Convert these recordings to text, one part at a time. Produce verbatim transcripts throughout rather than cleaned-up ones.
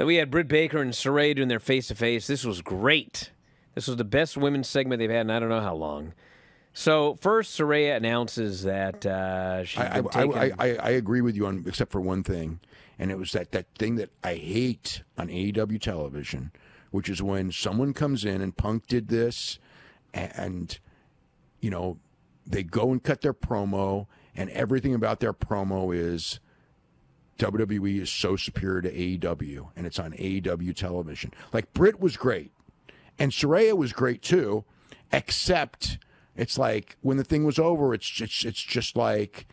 Then we had Britt Baker and Saraya doing their face-to-face. This was great. This was the best women's segment they've had in I don't know how long. So first, Saraya announces that uh, she's I, been I, taken... I, I, I agree with you on except for one thing, and it was that, that thing that I hate on A E W television, which is when someone comes in, and Punk did this, and, you know, they go and cut their promo, and everything about their promo is W W E is so superior to A E W, and it's on A E W television. Like, Britt was great, and Saraya was great, too, except... It's like when the thing was over, it's just, it's just like,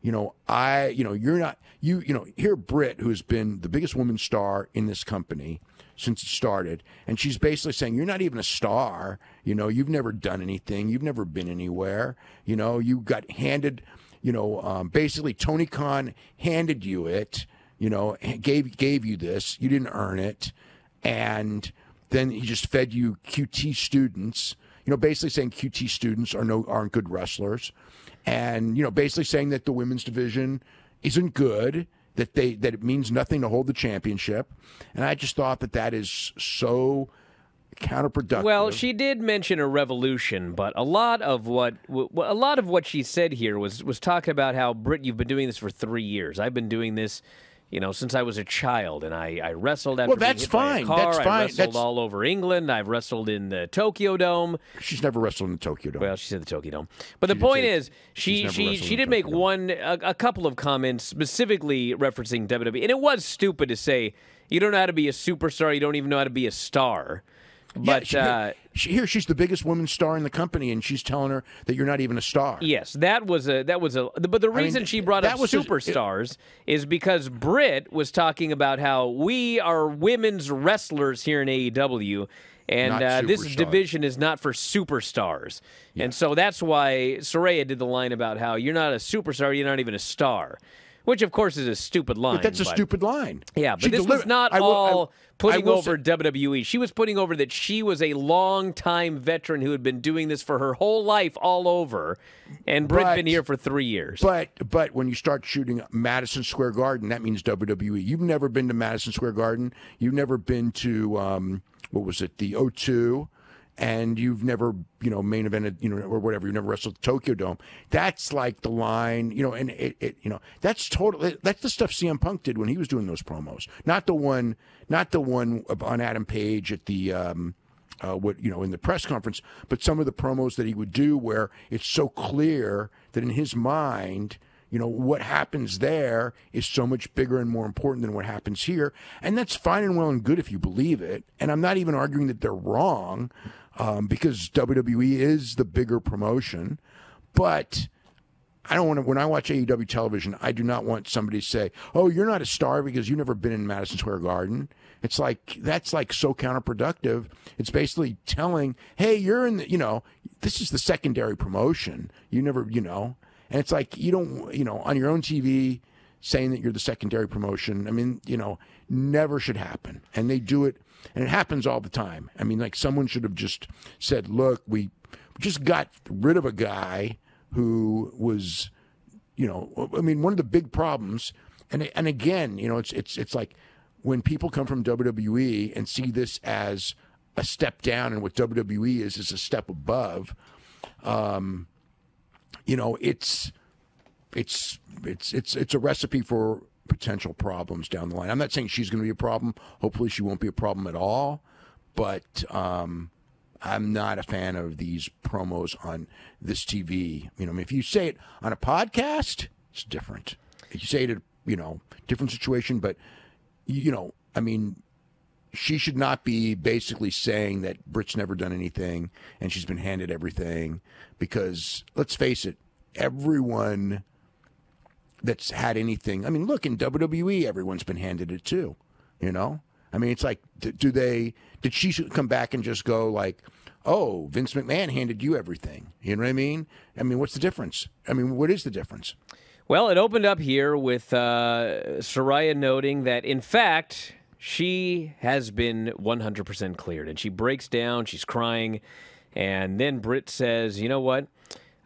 you know, I, you know, you're not, you, you know, here Britt, who's been the biggest woman star in this company since it started. And she's basically saying, you're not even a star. You know, you've never done anything. You've never been anywhere. You know, you got handed, you know, um, basically Tony Khan handed you it, you know, gave, gave you this. You didn't earn it. And then he just fed you Q T students. You know, basically saying Q T students are no aren't good wrestlers, and you know, basically saying that the women's division isn't good, that they that it means nothing to hold the championship, and I just thought that that is so counterproductive. Well, she did mention a revolution, but a lot of what a lot of what she said here was was talking about how, Britt, you've been doing this for three years. I've been doing this. You know, since I was a child, and I, I wrestled after well, that's being hit fine. by a car. That's fine. I wrestled that's... all over England. I've wrestled in the Tokyo Dome. She's never wrestled in the Tokyo Dome. Well, she said the Tokyo Dome. But she the point is, she she she did make Dome. one a, a couple of comments specifically referencing W W E, and it was stupid to say you don't know how to be a superstar, you don't even know how to be a star. But yeah, she, uh, she, here she's the biggest woman star in the company, and she's telling her that you're not even a star. Yes, that was a that was a. But the reason I mean, she brought up superstars a, it, is because Britt was talking about how we are women's wrestlers here in A E W, and uh, this division is not for superstars. Yeah. And so that's why Saraya did the line about how you're not a superstar, you're not even a star. Which, of course, is a stupid line. But that's a but, stupid line. Yeah, but she this was not I will, all I, putting I over say, W W E. She was putting over that she was a long-time veteran who had been doing this for her whole life all over, and Britt had been here for three years. But but when you start shooting Madison Square Garden, that means W W E. You've never been to Madison Square Garden. You've never been to, um, what was it, the O two. And you've never, you know, main evented, you know, or whatever. You've never wrestled the Tokyo Dome. That's like the line, you know, and it, it you know, that's totally, that's the stuff C M Punk did when he was doing those promos. Not the one, not the one on Adam Page at the, um, uh, what, you know, in the press conference, but some of the promos that he would do where it's so clear that in his mind, you know, what happens there is so much bigger and more important than what happens here. And that's fine and well and good if you believe it. And I'm not even arguing that they're wrong, um, because W W E is the bigger promotion. But I don't want to, when I watch A E W television, I do not want somebody to say, oh, you're not a star because you've never been in Madison Square Garden. It's like, that's like so counterproductive. It's basically telling, hey, you're in the, you know, this is the secondary promotion. You never, you know. And it's like, you don't, you know, on your own T V saying that you're the secondary promotion, I mean, you know, never should happen. And they do it, and it happens all the time. I mean, like, someone should have just said, look, we just got rid of a guy who was, you know, I mean, one of the big problems. And and again, you know, it's it's it's like when people come from W W E and see this as a step down, and what W W E is is a step above, um you know, it's it's it's it's it's a recipe for potential problems down the line. I'm not saying she's going to be a problem. Hopefully she won't be a problem at all. But um, I'm not a fan of these promos on this T V. You know, I mean, if you say it on a podcast, it's different. If you say it at, you know, different situation. But, you know, I mean, she should not be basically saying that Britt's never done anything and she's been handed everything, because let's face it, everyone that's had anything, I mean, look, in W W E, everyone's been handed it too, you know? I mean, it's like, do they, did she come back and just go like, oh, Vince McMahon handed you everything? You know what I mean? I mean, what's the difference? I mean, what is the difference? Well, it opened up here with uh, Saraya noting that, in fact, she has been one hundred percent cleared, and she breaks down, she's crying, and then Britt says, you know what,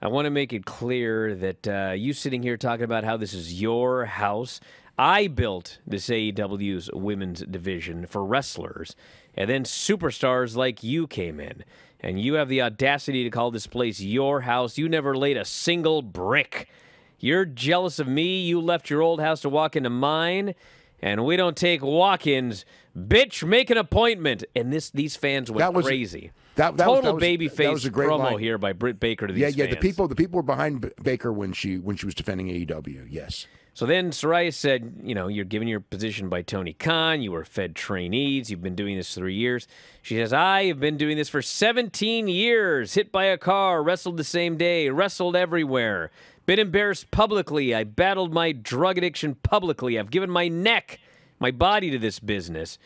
I want to make it clear that uh, you sitting here talking about how this is your house, I built this A E W's women's division for wrestlers, and then superstars like you came in, and you have the audacity to call this place your house. You never laid a single brick. You're jealous of me. You left your old house to walk into mine, and we don't take walk-ins. Bitch, make an appointment. And this, these fans went that was, crazy. That, that Total was, that baby was, face that was a great promo line. Here by Britt Baker to these yeah, yeah, fans. The people, the people were behind Baker when she, when she was defending A E W, yes. So then Saraya said, you know, you're given your position by Tony Khan. You were fed trainees. You've been doing this three years. She says, I have been doing this for seventeen years. Hit by a car. Wrestled the same day. Wrestled everywhere. Been embarrassed publicly. I battled my drug addiction publicly. I've given my neck, my body to this business.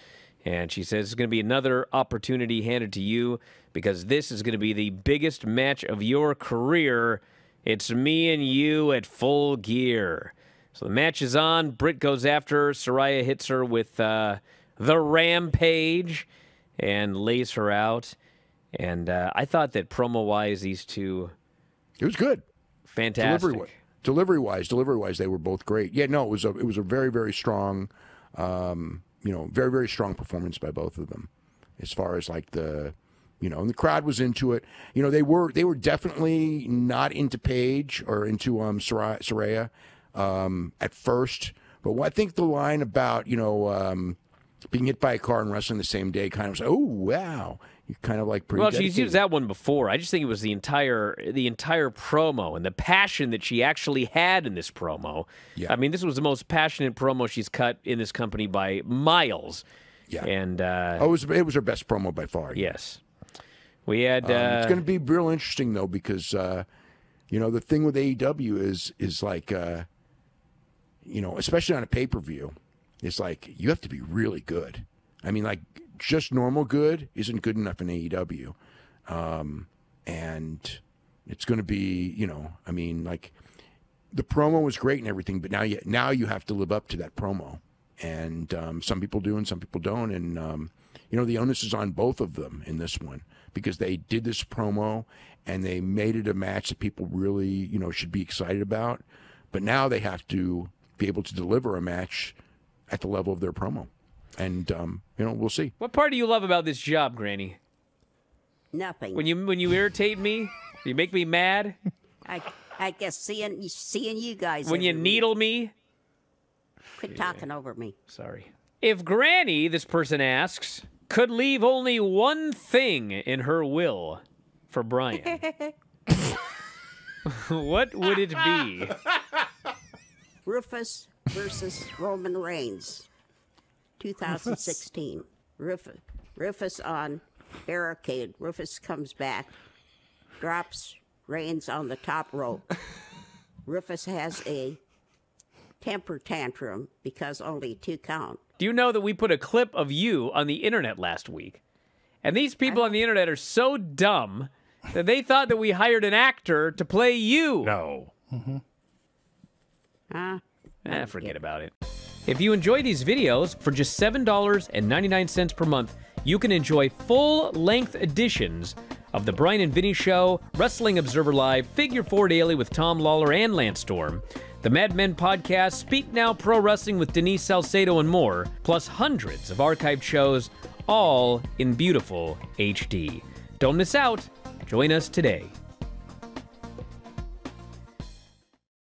And she says, it's going to be another opportunity handed to you because this is going to be the biggest match of your career. It's me and you at Full Gear. So the match is on. Britt goes after her. Saraya hits her with uh, the Rampage and lays her out. And uh, I thought that promo-wise, these two... It was good. Fantastic. Delivery-wise, delivery-wise, delivery-wise, they were both great. Yeah, no, it was a, it was a very, very strong, um, you know, very, very strong performance by both of them as far as, like, the... You know, and the crowd was into it. You know, they were, they were definitely not into Paige or into um, Saraya... Saraya. Um, at first, but I think the line about, you know, um, being hit by a car and wrestling the same day kind of was, oh, wow. You kind of like pretty well, dedicated. She's used that one before. I just think it was the entire, the entire promo and the passion that she actually had in this promo. Yeah. I mean, this was the most passionate promo she's cut in this company by miles. Yeah. And, uh, oh, it was, it was her best promo by far. Yes. We had, um, uh, it's going to be real interesting though, because, uh, you know, the thing with A E W is, is like, uh, you know, especially on a pay-per-view, it's like you have to be really good. I mean, like just normal good isn't good enough in A E W. Um, and it's going to be, you know, I mean, like the promo was great and everything, but now you, now you have to live up to that promo. And um, some people do and some people don't. And, um, you know, the onus is on both of them in this one because they did this promo and they made it a match that people really, you know, should be excited about. But now they have to be able to deliver a match at the level of their promo. And, um, you know, we'll see. What part do you love about this job, Granny? Nothing. When you when you irritate me, you make me mad? I, I guess seeing, seeing you guys. When you needle me. Quit yeah. talking over me. Sorry. If Granny, this person asks, could leave only one thing in her will for Brian, what would it be? Rufus versus Roman Reigns, two thousand sixteen. Rufus, Rufus on barricade. Rufus comes back, drops Reigns on the top rope. Rufus has a temper tantrum because only two count. Do you know that we put a clip of you on the internet last week? And these people I... on the internet are so dumb that they thought that we hired an actor to play you. No. Mm-hmm. Uh, eh, forget about it. If you enjoy these videos, for just seven ninety-nine per month, you can enjoy full-length editions of The Brian and Vinny Show, Wrestling Observer Live, Figure Four Daily with Tom Lawler and Lance Storm, The Mad Men Podcast, Speak Now Pro Wrestling with Denise Salcedo and more, plus hundreds of archived shows, all in beautiful H D. Don't miss out. Join us today.